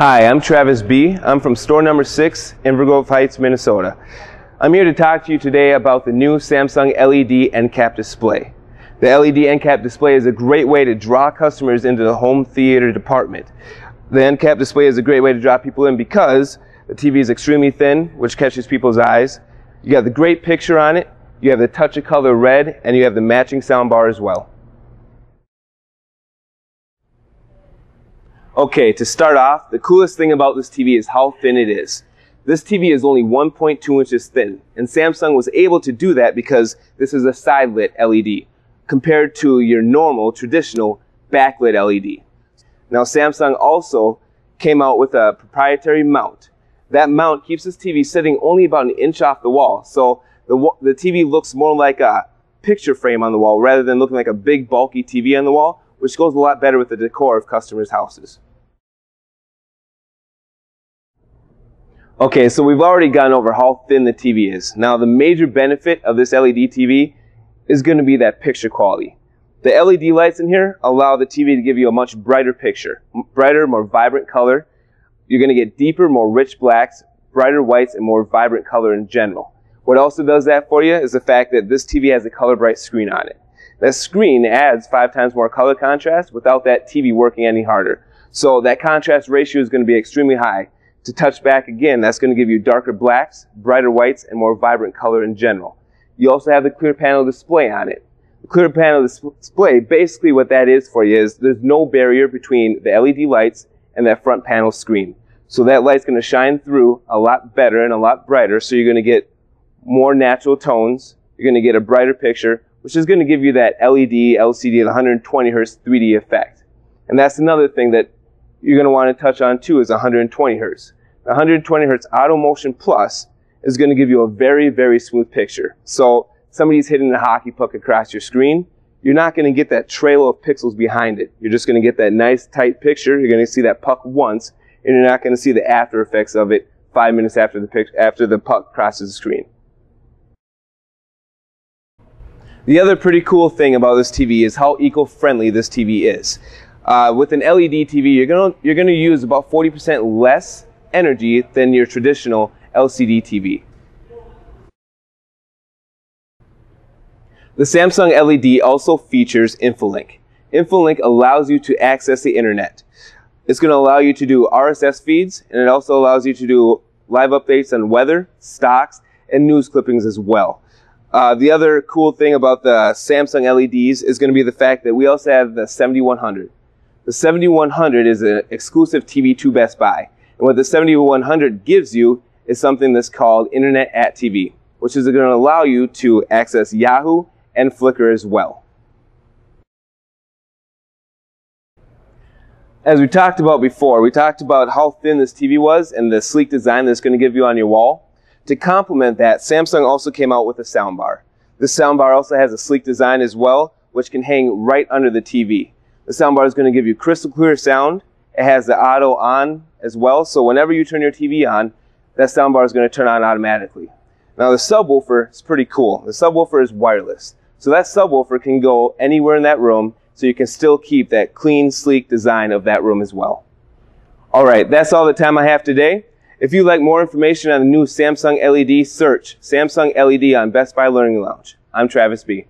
Hi, I'm Travis B. I'm from store number 6, Inver Grove Heights, Minnesota. I'm here to talk to you today about the new Samsung LED end cap display. The LED end cap display is a great way to draw customers into the home theater department. The end cap display is a great way to draw people in because the TV is extremely thin, which catches people's eyes. You got the great picture on it, you have the touch of color red, and you have the matching soundbar as well. Okay, to start off, the coolest thing about this TV is how thin it is. This TV is only 1.2 inches thin, and Samsung was able to do that because this is a side-lit LED, compared to your normal, traditional, backlit LED. Now, Samsung also came out with a proprietary mount. That mount keeps this TV sitting only about an inch off the wall, so the TV looks more like a picture frame on the wall rather than looking like a big, bulky TV on the wall, which goes a lot better with the decor of customers' houses. Okay, so we've already gone over how thin the TV is. Now, the major benefit of this LED TV is going to be that picture quality. The LED lights in here allow the TV to give you a much brighter picture, brighter, more vibrant color. You're going to get deeper, more rich blacks, brighter whites, and more vibrant color in general. What also does that for you is the fact that this TV has a color bright screen on it. That screen adds 5 times more color contrast without that TV working any harder. So that contrast ratio is going to be extremely high. To touch back again, that's going to give you darker blacks, brighter whites, and more vibrant color in general. You also have the clear panel display on it. The clear panel display, basically what that is for you is there's no barrier between the LED lights and that front panel screen. So that light's going to shine through a lot better and a lot brighter, so you're going to get more natural tones, you're going to get a brighter picture, which is going to give you that LED, LCD, and 120 Hz 3D effect. And that's another thing that you're going to want to touch on too, is 120 Hz. 120 Hz Auto Motion Plus is going to give you a very, very smooth picture. So somebody's hitting a hockey puck across your screen, you're not going to get that trail of pixels behind it. You're just going to get that nice, tight picture. You're going to see that puck once, and you're not going to see the after effects of it 5 minutes after the puck crosses the screen. The other pretty cool thing about this TV is how eco-friendly this TV is. With an LED TV, you're going to use about 40% less energy than your traditional LCD TV. The Samsung LED also features InfoLink. InfoLink allows you to access the internet. It's going to allow you to do RSS feeds, and it also allows you to do live updates on weather, stocks, and news clippings as well. The other cool thing about the Samsung LEDs is going to be the fact that we also have the 7100. The 7100 is an exclusive TV to Best Buy. And what the 7100 gives you is something that's called Internet At TV, which is going to allow you to access Yahoo and Flickr as well. As we talked about before, we talked about how thin this TV was and the sleek design that's going to give you on your wall. To complement that, Samsung also came out with a soundbar. This soundbar also has a sleek design as well, which can hang right under the TV. The soundbar is going to give you crystal clear sound. It has the auto on as well, so whenever you turn your TV on, that soundbar is going to turn on automatically. Now, the subwoofer is pretty cool. The subwoofer is wireless, so that subwoofer can go anywhere in that room, so you can still keep that clean, sleek design of that room as well. Alright, that's all the time I have today. If you'd like more information on the new Samsung LED, search Samsung LED on Best Buy Learning Lounge. I'm Travis B.